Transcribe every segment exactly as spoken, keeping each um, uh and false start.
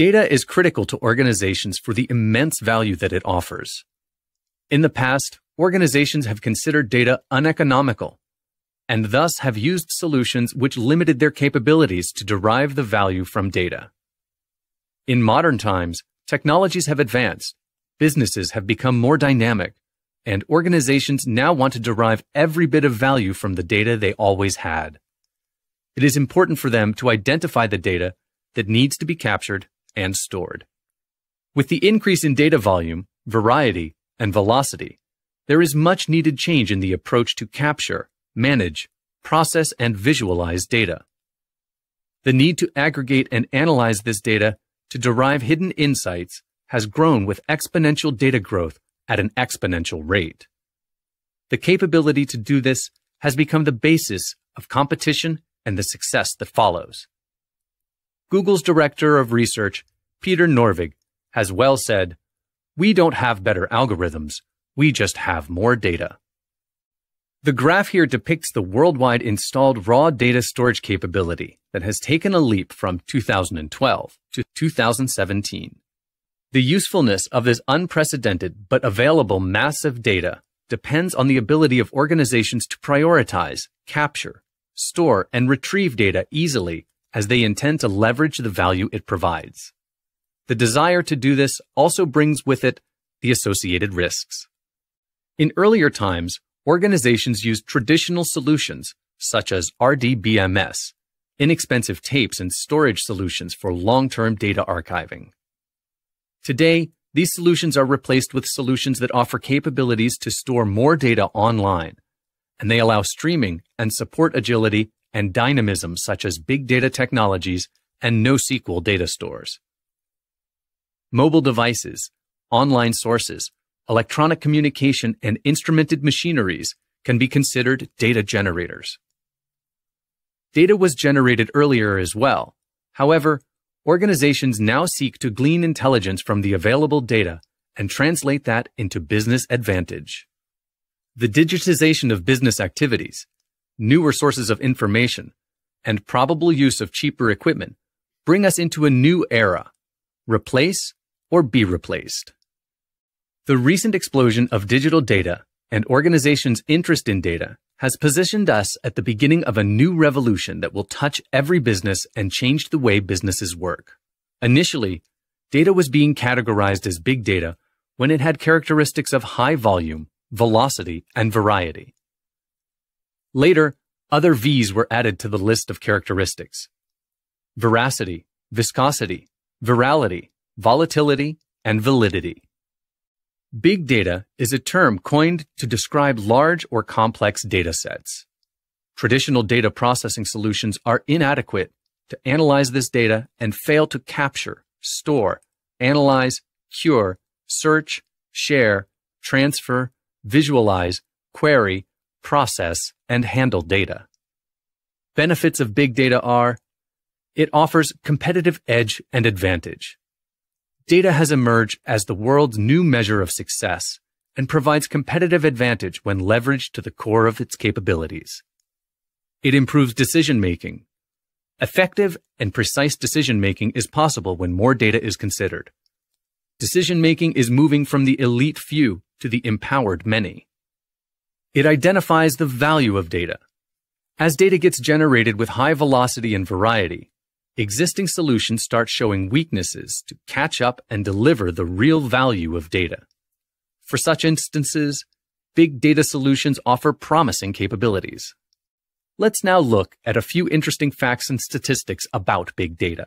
Data is critical to organizations for the immense value that it offers. In the past, organizations have considered data uneconomical, and thus have used solutions which limited their capabilities to derive the value from data. In modern times, technologies have advanced, businesses have become more dynamic, and organizations now want to derive every bit of value from the data they always had. It is important for them to identify the data that needs to be captured and stored. With the increase in data volume, variety, and velocity, there is much needed change in the approach to capture, manage, process, and visualize data. The need to aggregate and analyze this data to derive hidden insights has grown with exponential data growth at an exponential rate. The capability to do this has become the basis of competition and the success that follows. Google's director of research, Peter Norvig, has well said, "We don't have better algorithms, we just have more data." The graph here depicts the worldwide installed raw data storage capability that has taken a leap from two thousand twelve to two thousand seventeen. The usefulness of this unprecedented but available massive data depends on the ability of organizations to prioritize, capture, store, and retrieve data easily as they intend to leverage the value it provides. The desire to do this also brings with it the associated risks. In earlier times, organizations used traditional solutions such as R D B M S, inexpensive tapes and storage solutions for long-term data archiving. Today, these solutions are replaced with solutions that offer capabilities to store more data online, and they allow streaming and support agility and dynamism such as big data technologies and NoSQL data stores. Mobile devices, online sources, electronic communication, and instrumented machineries can be considered data generators. Data was generated earlier as well. However, organizations now seek to glean intelligence from the available data and translate that into business advantage. The digitization of business activities, newer sources of information, and probable use of cheaper equipment bring us into a new era, replace or be replaced. The recent explosion of digital data and organizations' interest in data has positioned us at the beginning of a new revolution that will touch every business and change the way businesses work. Initially, data was being categorized as big data when it had characteristics of high volume, velocity, and variety. Later, other V's were added to the list of characteristics: veracity, viscosity, virality, volatility, and validity. Big data is a term coined to describe large or complex data sets. Traditional data processing solutions are inadequate to analyze this data and fail to capture, store, analyze, cure, search, share, transfer, visualize, query, process, and handle data. Benefits of big data are: it offers competitive edge and advantage. Data has emerged as the world's new measure of success and provides competitive advantage when leveraged to the core of its capabilities. It improves decision-making. Effective and precise decision-making is possible when more data is considered. Decision-making is moving from the elite few to the empowered many. It identifies the value of data. As data gets generated with high velocity and variety, existing solutions start showing weaknesses to catch up and deliver the real value of data. For such instances, big data solutions offer promising capabilities. Let's now look at a few interesting facts and statistics about big data.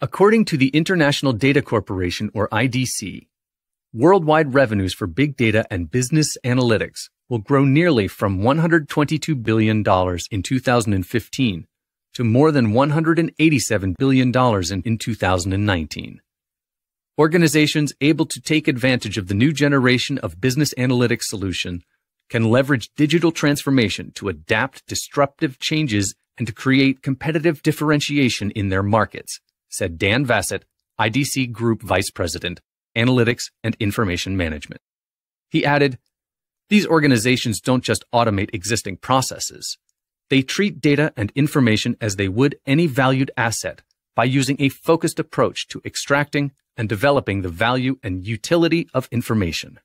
According to the International Data Corporation, or I D C, worldwide revenues for big data and business analytics will grow nearly from one hundred twenty-two billion dollars in two thousand fifteen to more than one hundred eighty-seven billion dollars in two thousand nineteen. Organizations able to take advantage of the new generation of business analytics solution can leverage digital transformation to adapt disruptive changes and to create competitive differentiation in their markets, said Dan Vassett, I D C Group Vice President, Analytics and Information Management. He added, "These organizations don't just automate existing processes. They treat data and information as they would any valued asset by using a focused approach to extracting and developing the value and utility of information.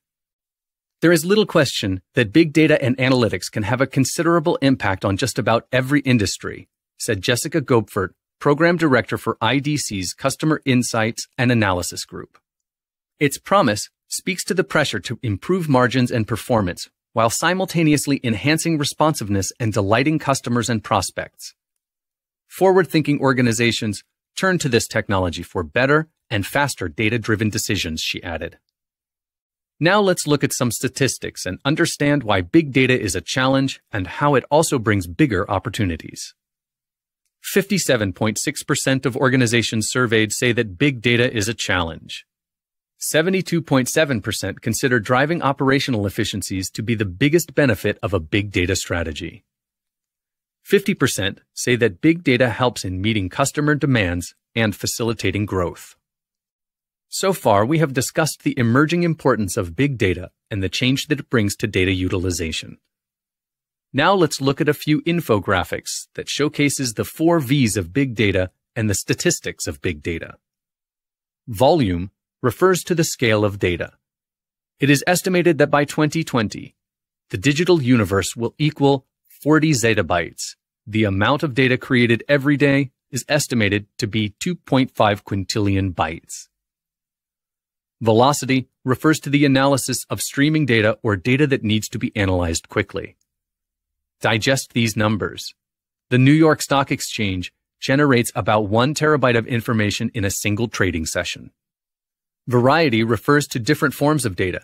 There is little question that big data and analytics can have a considerable impact on just about every industry, said Jessica Goepfert, Program Director for I D C's Customer Insights and Analysis Group. Its promise speaks to the pressure to improve margins and performance while simultaneously enhancing responsiveness and delighting customers and prospects. Forward-thinking organizations turn to this technology for better and faster data-driven decisions, she added. Now let's look at some statistics and understand why big data is a challenge and how it also brings bigger opportunities. fifty-seven point six percent of organizations surveyed say that big data is a challenge. seventy-two point seven percent consider driving operational efficiencies to be the biggest benefit of a big data strategy. fifty percent say that big data helps in meeting customer demands and facilitating growth. So far, we have discussed the emerging importance of big data and the change that it brings to data utilization. Now let's look at a few infographics that showcases the four V's of big data and the statistics of big data. Volume refers to the scale of data. It is estimated that by twenty twenty, the digital universe will equal forty zettabytes. The amount of data created every day is estimated to be two point five quintillion bytes. Velocity refers to the analysis of streaming data or data that needs to be analyzed quickly. Digest these numbers. The New York Stock Exchange generates about one terabyte of information in a single trading session. Variety refers to different forms of data.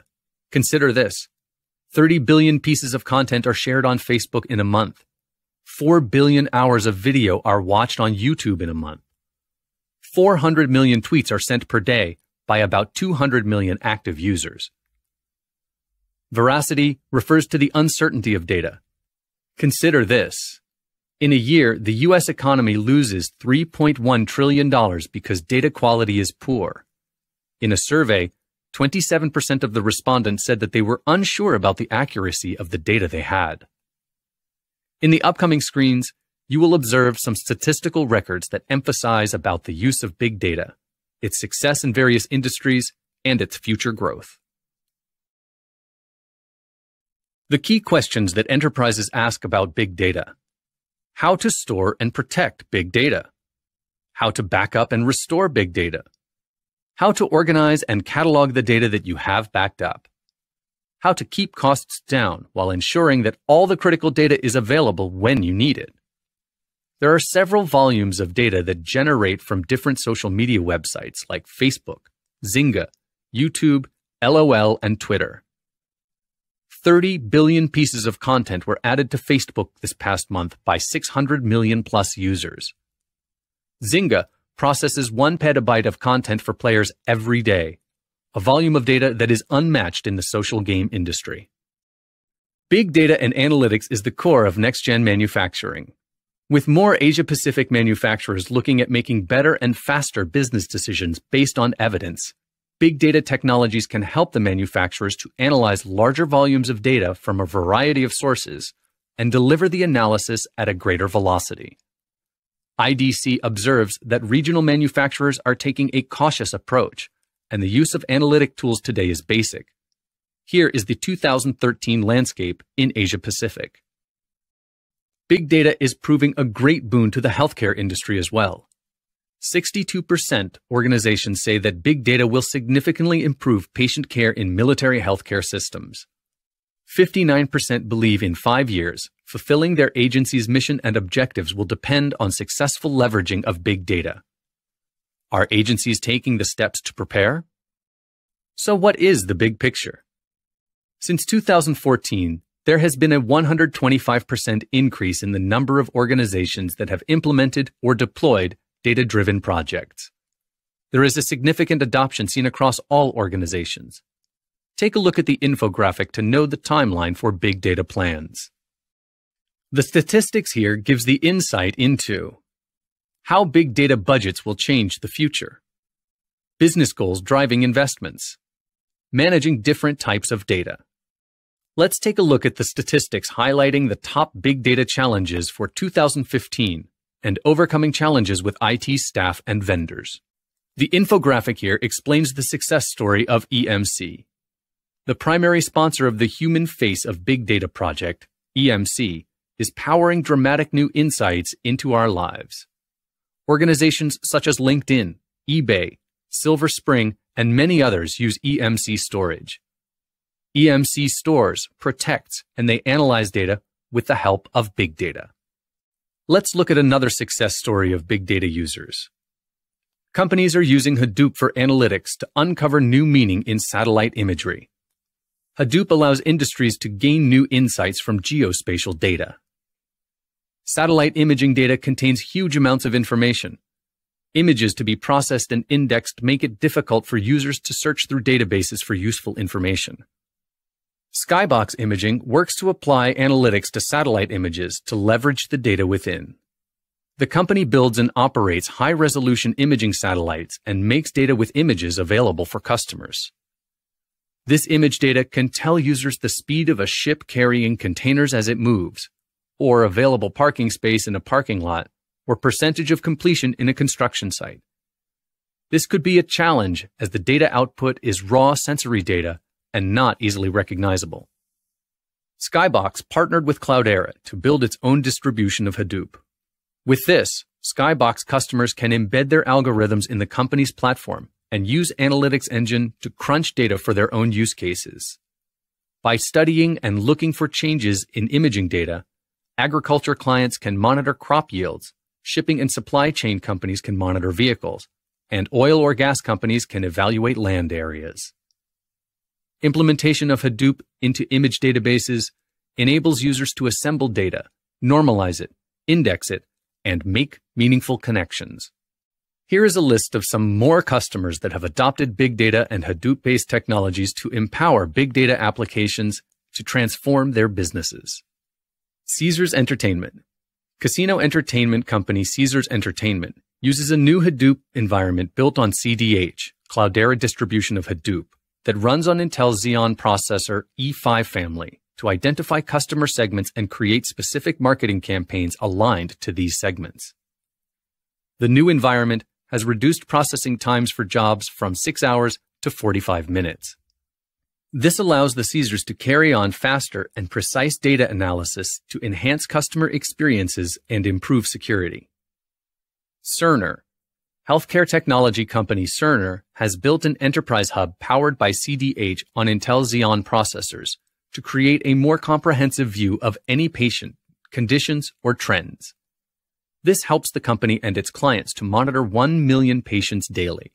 Consider this. thirty billion pieces of content are shared on Facebook in a month. four billion hours of video are watched on YouTube in a month. four hundred million tweets are sent per day by about two hundred million active users. Veracity refers to the uncertainty of data. Consider this. In a year, the U S economy loses three point one trillion dollars because data quality is poor. In a survey, twenty-seven percent of the respondents said that they were unsure about the accuracy of the data they had. In the upcoming screens, you will observe some statistical records that emphasize about the use of big data, its success in various industries, and its future growth. The key questions that enterprises ask about big data. How to store and protect big data. How to back up and restore big data. How to organize and catalog the data that you have backed up. How to keep costs down while ensuring that all the critical data is available when you need it. There are several volumes of data that generate from different social media websites like Facebook, Zynga, YouTube, LOL, and Twitter. thirty billion pieces of content were added to Facebook this past month by six hundred million plus users. Zynga processes one petabyte of content for players every day, a volume of data that is unmatched in the social game industry. Big data and analytics is the core of next-gen manufacturing, with more Asia-Pacific manufacturers looking at making better and faster business decisions based on evidence. Big data technologies can help the manufacturers to analyze larger volumes of data from a variety of sources and deliver the analysis at a greater velocity. I D C observes that regional manufacturers are taking a cautious approach, and the use of analytic tools today is basic. Here is the two thousand thirteen landscape in Asia-Pacific. Big data is proving a great boon to the healthcare industry as well. sixty-two percent organizations say that big data will significantly improve patient care in military healthcare systems. fifty-nine percent believe in five years, fulfilling their agency's mission and objectives will depend on successful leveraging of big data. Are agencies taking the steps to prepare? So what is the big picture? Since two thousand fourteen, there has been a one hundred twenty-five percent increase in the number of organizations that have implemented or deployed data-driven projects. There is a significant adoption seen across all organizations. Take a look at the infographic to know the timeline for big data plans. The statistics here gives the insight into how big data budgets will change the future, business goals driving investments, managing different types of data. Let's take a look at the statistics highlighting the top big data challenges for two thousand fifteen, and overcoming challenges with I T staff and vendors. The infographic here explains the success story of E M C. The primary sponsor of the Human Face of Big Data project, E M C, is powering dramatic new insights into our lives. Organizations such as LinkedIn, eBay, Silver Spring, and many others use E M C storage. E M C stores, protects, and they analyze data with the help of big data. Let's look at another success story of big data users. Companies are using Hadoop for analytics to uncover new meaning in satellite imagery. Hadoop allows industries to gain new insights from geospatial data. Satellite imaging data contains huge amounts of information. Images to be processed and indexed make it difficult for users to search through databases for useful information. Skybox Imaging works to apply analytics to satellite images to leverage the data within. The company builds and operates high-resolution imaging satellites and makes data with images available for customers. This image data can tell users the speed of a ship carrying containers as it moves, or available parking space in a parking lot, or percentage of completion in a construction site. This could be a challenge as the data output is raw sensory data and not easily recognizable. Skybox partnered with Cloudera to build its own distribution of Hadoop. With this, Skybox customers can embed their algorithms in the company's platform and use Analytics Engine to crunch data for their own use cases. By studying and looking for changes in imaging data, agriculture clients can monitor crop yields, shipping and supply chain companies can monitor vehicles, and oil or gas companies can evaluate land areas. Implementation of Hadoop into image databases enables users to assemble data, normalize it, index it, and make meaningful connections. Here is a list of some more customers that have adopted big data and Hadoop-based technologies to empower big data applications to transform their businesses. Caesars Entertainment. Casino entertainment company Caesars Entertainment uses a new Hadoop environment built on C D H, Cloudera distribution of Hadoop, that runs on Intel Xeon processor E five family to identify customer segments and create specific marketing campaigns aligned to these segments. The new environment has reduced processing times for jobs from six hours to forty-five minutes. This allows the Caesars to carry on faster and precise data analysis to enhance customer experiences and improve security. Cerner. Healthcare technology company Cerner has built an enterprise hub powered by C D H on Intel Xeon processors to create a more comprehensive view of any patient, conditions, or trends. This helps the company and its clients to monitor one million patients daily.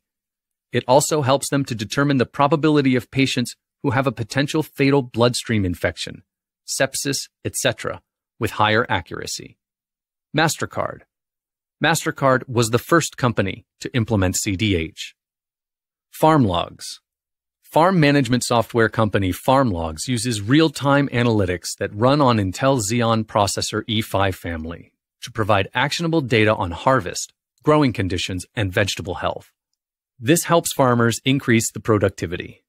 It also helps them to determine the probability of patients who have a potential fatal bloodstream infection, sepsis, et cetera, with higher accuracy. MasterCard. MasterCard was the first company to implement C D H. Farmlogs. Farm management software company Farmlogs uses real-time analytics that run on Intel Xeon processor E five family to provide actionable data on harvest, growing conditions, and vegetable health. This helps farmers increase the productivity.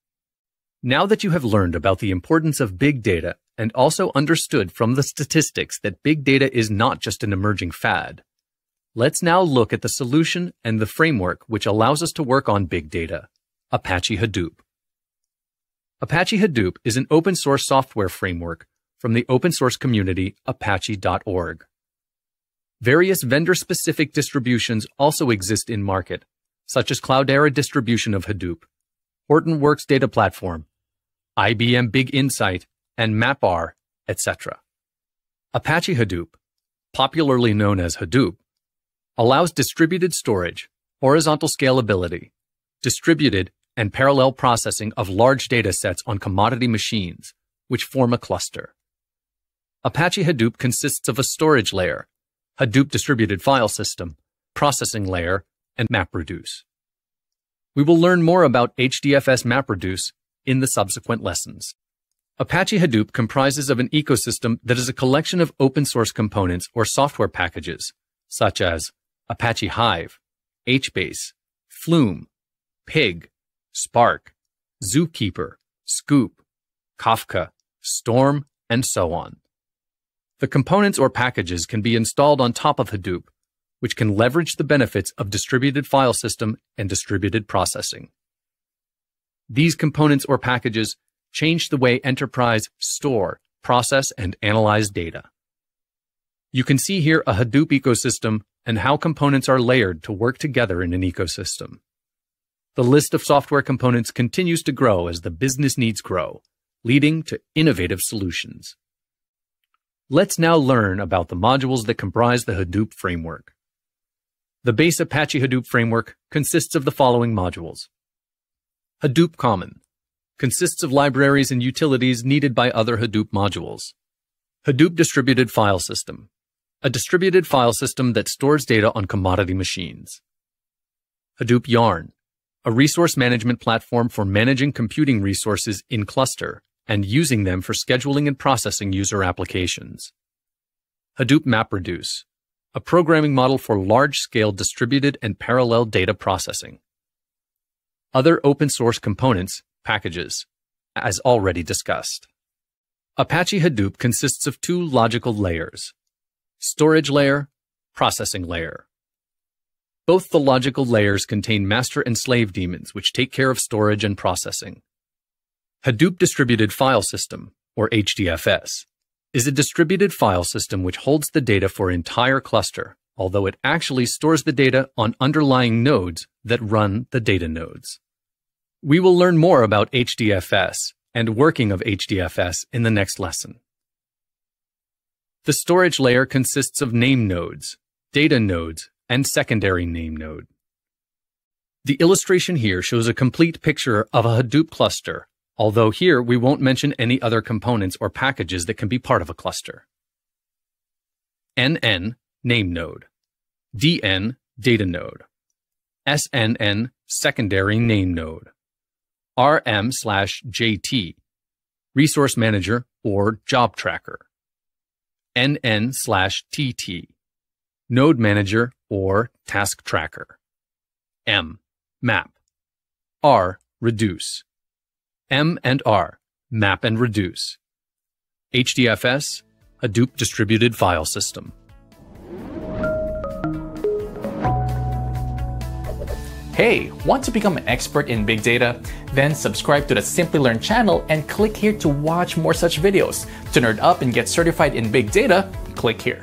Now that you have learned about the importance of big data and also understood from the statistics that big data is not just an emerging fad, let's now look at the solution and the framework which allows us to work on big data, Apache Hadoop. Apache Hadoop is an open-source software framework from the open-source community apache dot org. Various vendor-specific distributions also exist in market, such as Cloudera distribution of Hadoop, Hortonworks Data Platform, I B M Big Insight, and MapR, et cetera. Apache Hadoop, popularly known as Hadoop, allows distributed storage, horizontal scalability, distributed and parallel processing of large data sets on commodity machines, which form a cluster. Apache Hadoop consists of a storage layer, Hadoop distributed file system, processing layer, and MapReduce. We will learn more about H D F S MapReduce in the subsequent lessons. Apache Hadoop comprises of an ecosystem that is a collection of open-source components or software packages, such as Apache Hive, HBase, Flume, Pig, Spark, Zookeeper, Scoop, Kafka, Storm, and so on. The components or packages can be installed on top of Hadoop, which can leverage the benefits of distributed file system and distributed processing. These components or packages change the way enterprises store, process, and analyze data. You can see here a Hadoop ecosystem and how components are layered to work together in an ecosystem. The list of software components continues to grow as the business needs grow, leading to innovative solutions. Let's now learn about the modules that comprise the Hadoop framework. The base Apache Hadoop framework consists of the following modules. Hadoop Common consists of libraries and utilities needed by other Hadoop modules. Hadoop Distributed File System, a distributed file system that stores data on commodity machines. Hadoop Yarn, a resource management platform for managing computing resources in cluster and using them for scheduling and processing user applications. Hadoop MapReduce, a programming model for large-scale distributed and parallel data processing. Other open-source components, packages, as already discussed. Apache Hadoop consists of two logical layers, storage layer, processing layer. Both the logical layers contain master and slave daemons, which take care of storage and processing. Hadoop Distributed File System, or H D F S, is a distributed file system which holds the data for entire cluster, although it actually stores the data on underlying nodes that run the data nodes. We will learn more about H D F S and working of H D F S in the next lesson. The storage layer consists of name nodes, data nodes, and secondary name node. The illustration here shows a complete picture of a Hadoop cluster, although here we won't mention any other components or packages that can be part of a cluster. N N, name node. D N, data node. S N N, secondary name node. R M slash J T, resource manager or job tracker. N N slash T T, node manager or task tracker. M, map. R, reduce. M and R, map and reduce. H D F S, Hadoop Distributed File System. Hey, want to become an expert in big data? Then subscribe to the Simply Learn channel and click here to watch more such videos. To nerd up and get certified in big data, click here.